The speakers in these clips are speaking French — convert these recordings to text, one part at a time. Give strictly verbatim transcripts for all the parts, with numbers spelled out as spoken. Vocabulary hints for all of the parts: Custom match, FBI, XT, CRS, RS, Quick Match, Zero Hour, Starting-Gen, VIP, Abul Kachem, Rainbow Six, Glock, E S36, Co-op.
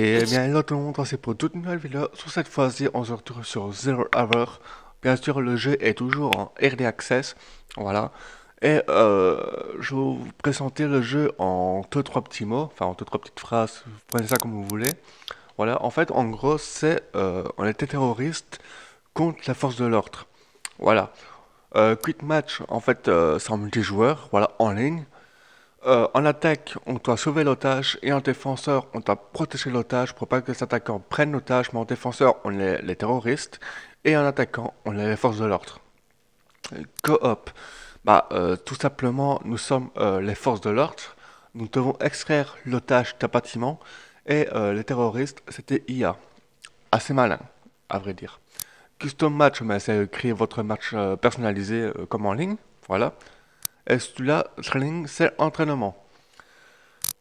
Et bien là tout le monde, c'est pour toute nouvelle vidéo. Sur cette fois-ci on se retrouve sur Zero Hour. Bien sûr le jeu est toujours en early access. Voilà. Et euh, je vais vous présenter le jeu en deux trois petits mots. Enfin en deux trois petites phrases, vous prenez ça comme vous voulez. Voilà, en fait en gros c'est euh, on était terroriste contre la force de l'ordre. Voilà. Euh, Quick Match, en fait euh, c'est en multijoueur, voilà, en ligne. Euh, en attaque, on doit sauver l'otage et en défenseur, on doit protéger l'otage pour pas que les attaquants prennent l'otage, mais en défenseur, on est les terroristes et en attaquant, on est les forces de l'ordre. Co-op, bah, euh, tout simplement, nous sommes euh, les forces de l'ordre, nous devons extraire l'otage d'un bâtiment et euh, les terroristes, c'était I A. Assez malin, à vrai dire. Custom match, bah, c'est créer votre match euh, personnalisé euh, comme en ligne, voilà. Et celui-là, training, c'est entraînement.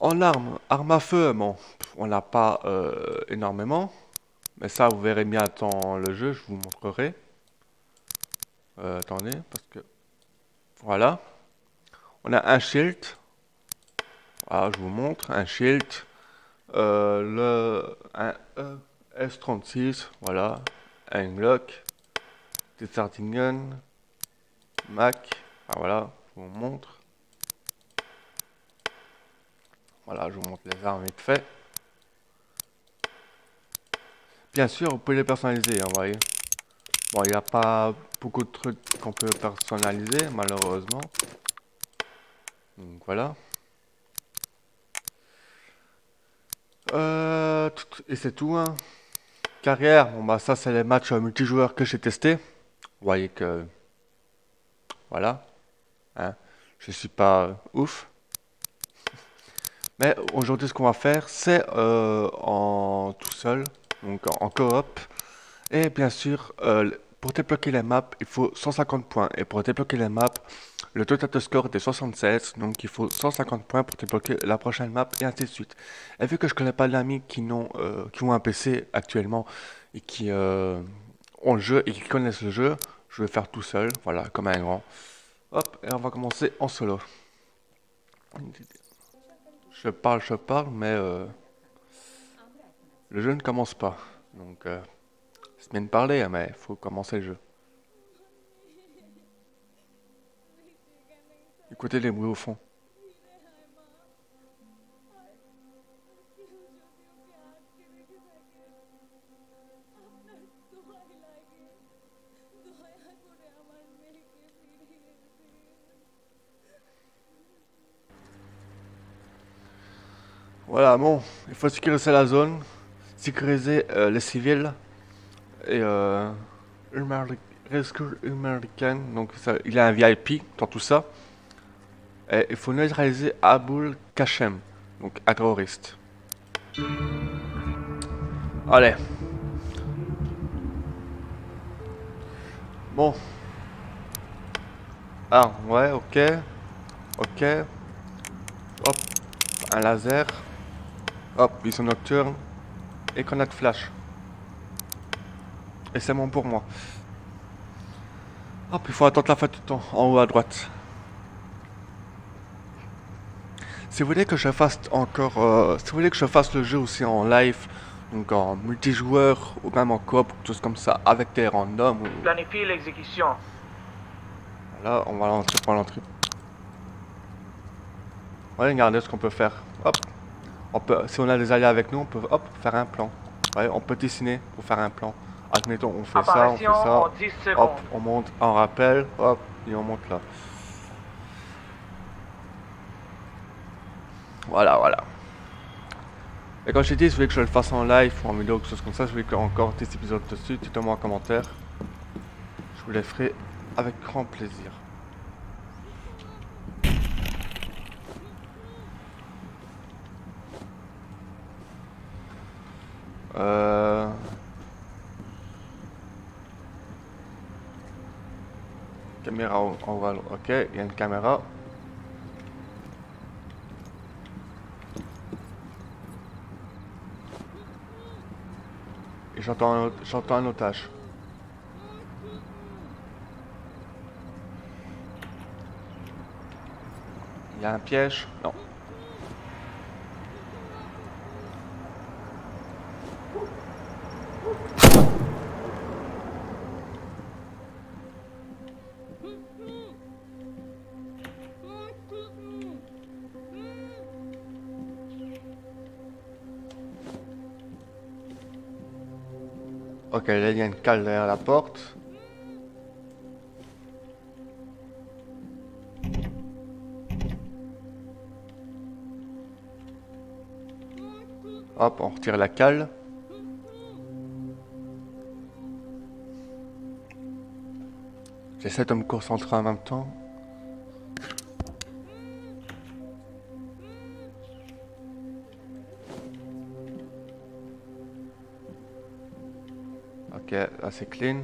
En armes, arme à feu, bon, on n'a pas euh, énormément. Mais ça, vous verrez bien dans le jeu, je vous montrerai. Euh, attendez, parce que... Voilà. On a un shield. Voilà, je vous montre, un shield. Euh, le... Un E S trente-six, voilà. Un Glock. Des Starting-Gen. Mac. Ah, voilà. Je vous montre. Voilà, je vous montre les armes vite fait. Bien sûr, vous pouvez les personnaliser, hein, vous voyez. Bon, il n'y a pas beaucoup de trucs qu'on peut personnaliser, malheureusement. Donc voilà. Euh, et c'est tout, hein. Carrière, bon bah ça c'est les matchs multijoueurs que j'ai testé. Vous voyez que... Voilà. Hein, je suis pas euh, ouf, mais aujourd'hui ce qu'on va faire c'est euh, en tout seul, donc en, en coop. Et bien sûr euh, pour débloquer les maps il faut cent cinquante points, et pour débloquer les maps le total de score est de soixante-seize, donc il faut cent cinquante points pour débloquer la prochaine map et ainsi de suite. Et vu que je connais pas d'amis qui n'ont euh, qui ont un P C actuellement et qui euh, ont le jeu et qui connaissent le jeu, je vais faire tout seul, voilà, comme un grand. Hop, et on va commencer en solo. Je parle, je parle, mais euh, le jeu ne commence pas. Donc, euh, c'est bien de parler, mais il faut commencer le jeu. Écoutez les bruits au fond. Voilà, bon, il faut sécuriser la zone, sécuriser euh, les civils et euh, Rescue American, donc ça, il a un V I P dans tout ça. Et il faut neutraliser Abul Kachem, donc un terroriste. Allez. Bon. Ah, ouais, ok. Ok. Hop, un laser. Hop, vision nocturne et grenade flash. Et c'est bon pour moi. Hop, il faut attendre la fin du temps, en haut à droite. Si vous voulez que je fasse encore, euh, si vous voulez que je fasse le jeu aussi en live, donc en multijoueur ou même en coop, quelque chose comme ça, avec des randoms. Ou... Planifiez l'exécution. Là, on va lancer pour l'entrée. Voilà, regardez ce qu'on peut faire. Hop. On peut, si on a des alliés avec nous, on peut hop, faire un plan. Ouais, on peut dessiner pour faire un plan. Admettons, on fait ça, on fait ça. Hop, on monte en rappel, hop, et on monte là. Voilà, voilà. Et quand je t'ai dit, si vous voulez que je le fasse en live ou en vidéo ou quelque chose comme ça, je voulais encore des épisodes dessus, dites-moi en commentaire. Je vous les ferai avec grand plaisir. Euh... Caméra en haut à droite. Ok, il y a une caméra. Et j'entends un, j'entends un otage. Il y a un piège? Non. Ok, là il y a une cale derrière la porte. Hop, on retire la cale. J'essaie de me concentrer en même temps. Ok, là c'est clean.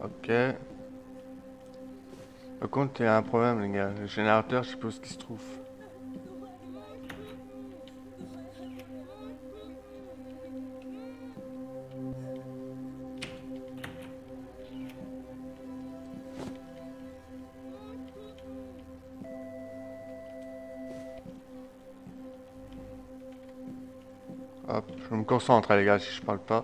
Ok. Par contre, il y a un problème, les gars. Le générateur, je sais pas où il se trouve. Hop, je me concentre, les gars, si je parle pas.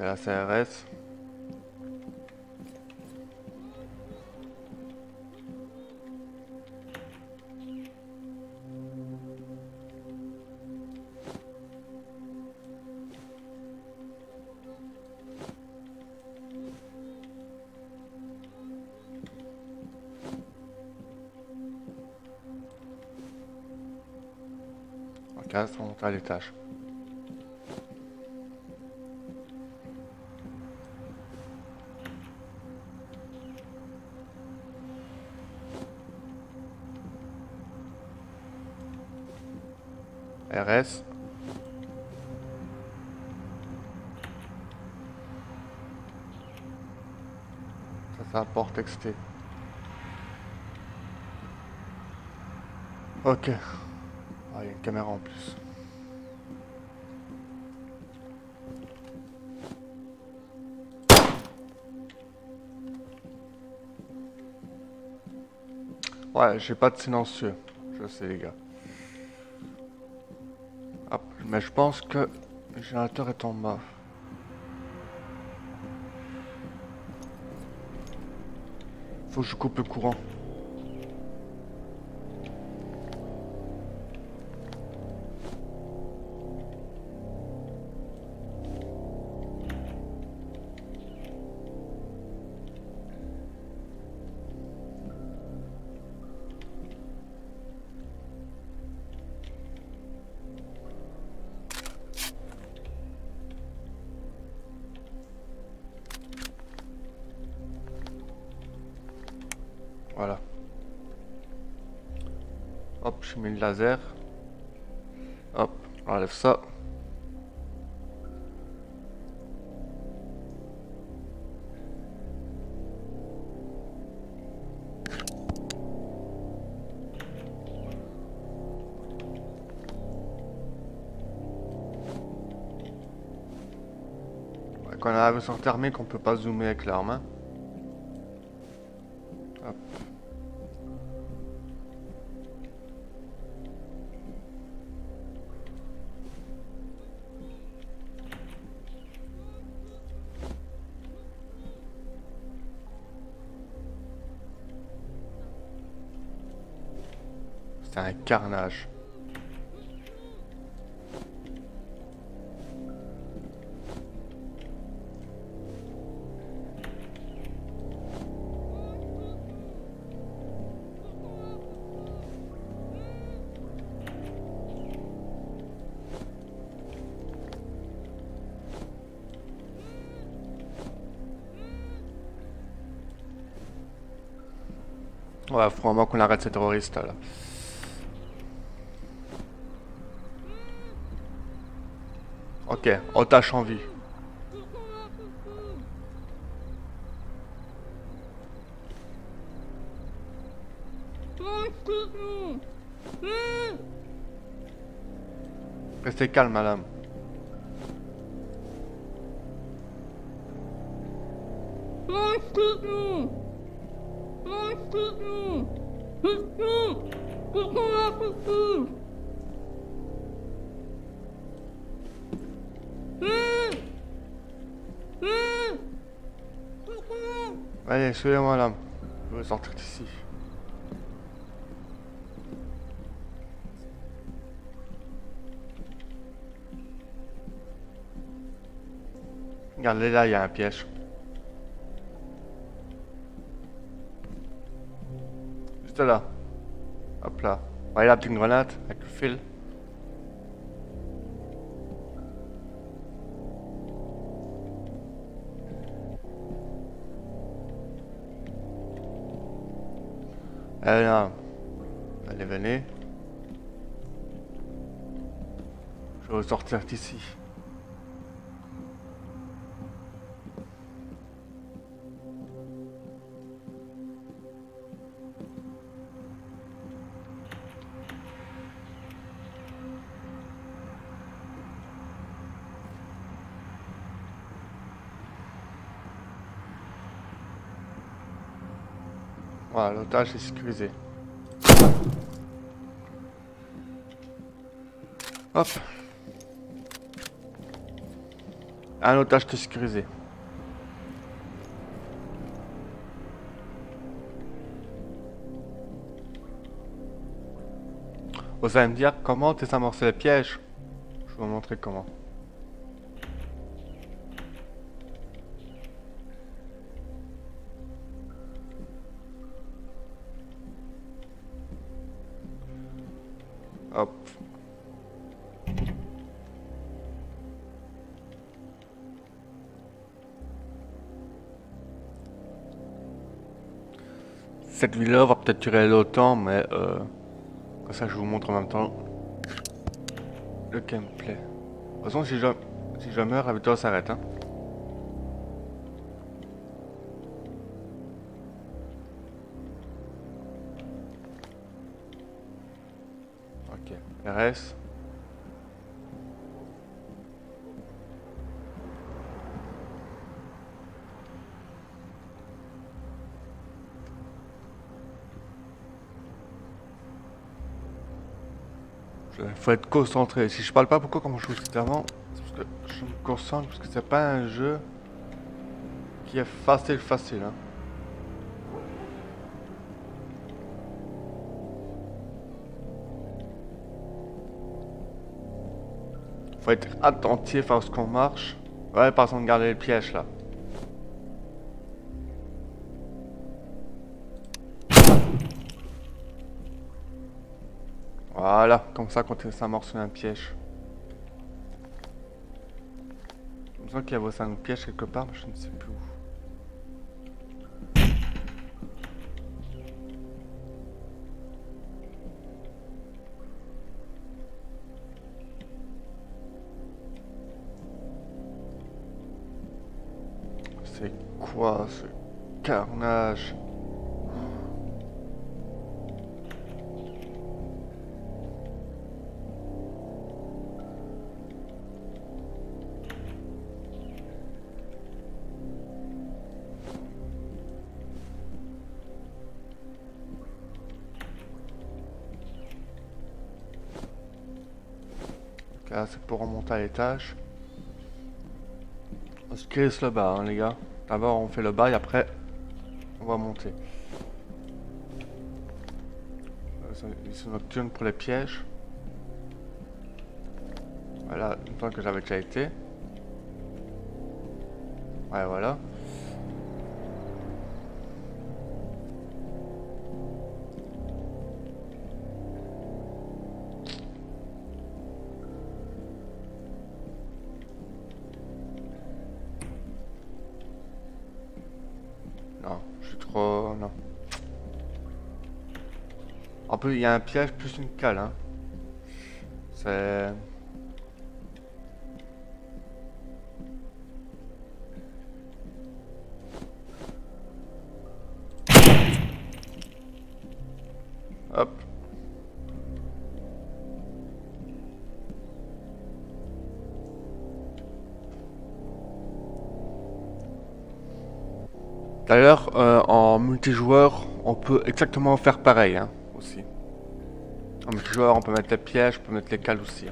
La C R S. Ok, on monte à l'étage. R S. Ça, ça apporte X T. Ok. Ah, il y a une caméra en plus. Ouais, j'ai pas de silencieux. Je sais, les gars. Mais je pense que le générateur est en bas. Faut que je coupe le courant. Voilà. Hop, je mets le laser. Hop, on enlève ça. Ouais, quand on a la version thermique, on peut pas zoomer avec l'arme. Hein. C'est un carnage. Ouais, faut vraiment qu'on arrête ces terroristes là. Ok, otage en vie. Restez calme, madame. Allez, suivez-moi là. Je veux sortir d'ici. Regardez là, il y a un piège. Juste là. Hop là. Voilà la petite grenade avec le fil. Allez, là. Allez, venez. Je vais sortir d'ici. Voilà, l'otage est sécurisé. Hop. Un otage qui est sécurisé. Vous allez me dire comment désamorcer les pièges. Je vais vous montrer comment. Hop. Cette vidéo va peut-être durer longtemps, mais euh, comme ça je vous montre en même temps le gameplay. De toute façon, si je, si je meurs, la vidéo s'arrête, hein. R S. Il faut être concentré. Si je parle pas, pourquoi comme je vous disais avant, c'est parce que je me concentre parce que c'est pas un jeu qui est facile facile. Hein. Faut être attentif à ce qu'on marche. Ouais, par exemple, garder le piège là. Voilà, comme ça, quand ça mord sur un piège. Il me semble qu'il y avait un piège quelque part, mais je ne sais plus où. C'est quoi ce carnage? Ok, c'est pour remonter à l'étage. On se crisse le bas, hein, les gars. D'abord on fait le bas et après on va monter. Ils sont nocturnes pour les pièges. Voilà, une fois que j'avais déjà été. Ouais, voilà. En plus, il y a un piège plus une cale, hein. C'est... Hop. D'ailleurs, euh, en multijoueur, on peut exactement faire pareil hein, aussi. On met toujours, on peut mettre les pièges, on peut mettre les cales aussi.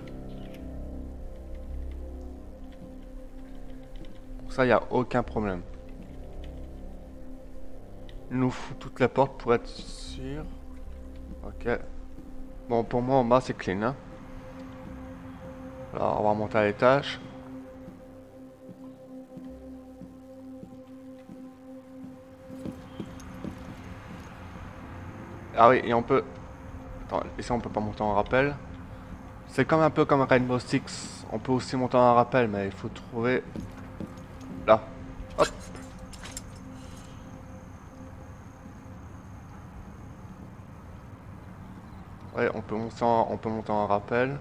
Pour ça, il n'y a aucun problème. Il nous fout toute la porte pour être sûr. Ok. Bon, pour moi, en bas, c'est clean. Hein. Alors, on va remonter à l'étage. Ah oui, et on peut... Attends, ici on peut pas monter en rappel. C'est comme un peu comme Rainbow Six. On peut aussi monter en rappel, mais il faut trouver... Là. Hop. Ouais, on peut monter en, on peut monter en rappel.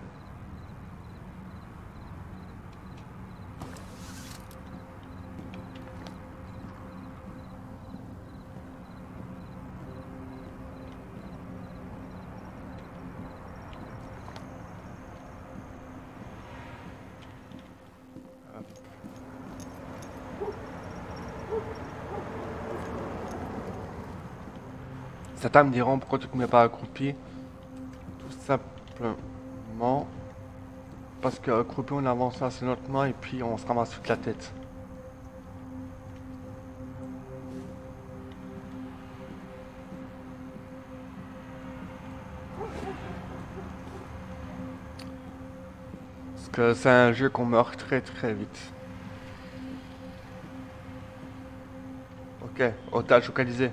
Certains me diront pourquoi tu ne te mets pas accroupi. Tout simplement parce que accroupi on avance assez lentement et puis on se ramasse toute la tête. Parce que c'est un jeu qu'on meurt très très vite. Ok, otage localisé.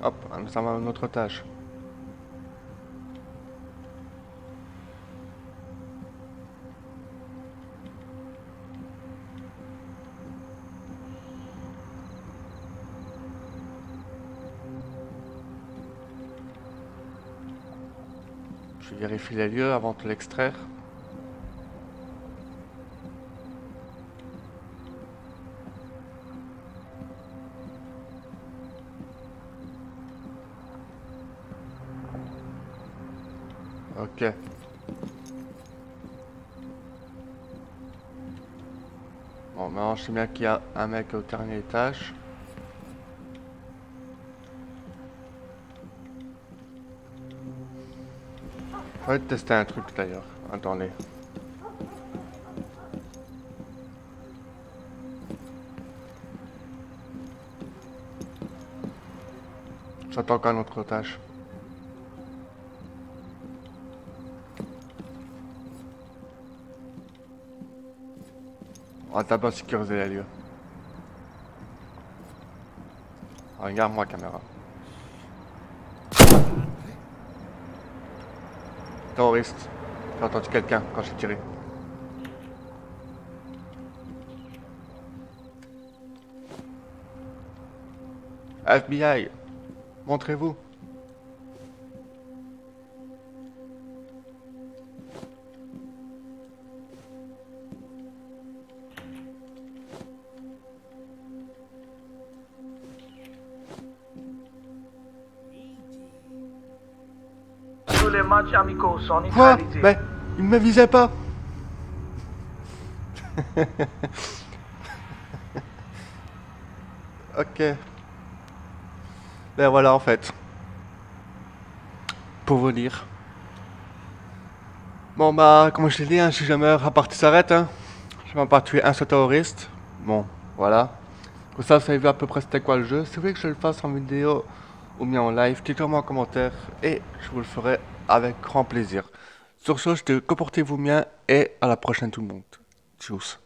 Hop, ça va à notre otage. Je vérifie les lieux avant de l'extraire. Ok. Bon, maintenant je sais bien qu'il y a un mec au dernier étage. On va tester un truc d'ailleurs. Attendez. J'attends qu'un autre otage. On va d'abord sécuriser les lieux. Regarde-moi, caméra. Terroriste. J'ai entendu quelqu'un quand j'ai tiré. F B I, montrez-vous. Les matchs amicaux sont en quoi? Mais il ne me visait pas. Ok. Ben voilà en fait. Pour vous dire. Bon bah comme je l'ai dit, hein, si jamais la partie s'arrête, hein, je vais en pas tuer un seul terroriste. Bon, voilà. Comme ça, vous avez vu à peu près c'était quoi le jeu. Si vous voulez que je le fasse en vidéo ou bien en live, dites-moi en commentaire et je vous le ferai avec grand plaisir. Sur ce, je te comportez-vous bien et à la prochaine tout le monde. Tchuss.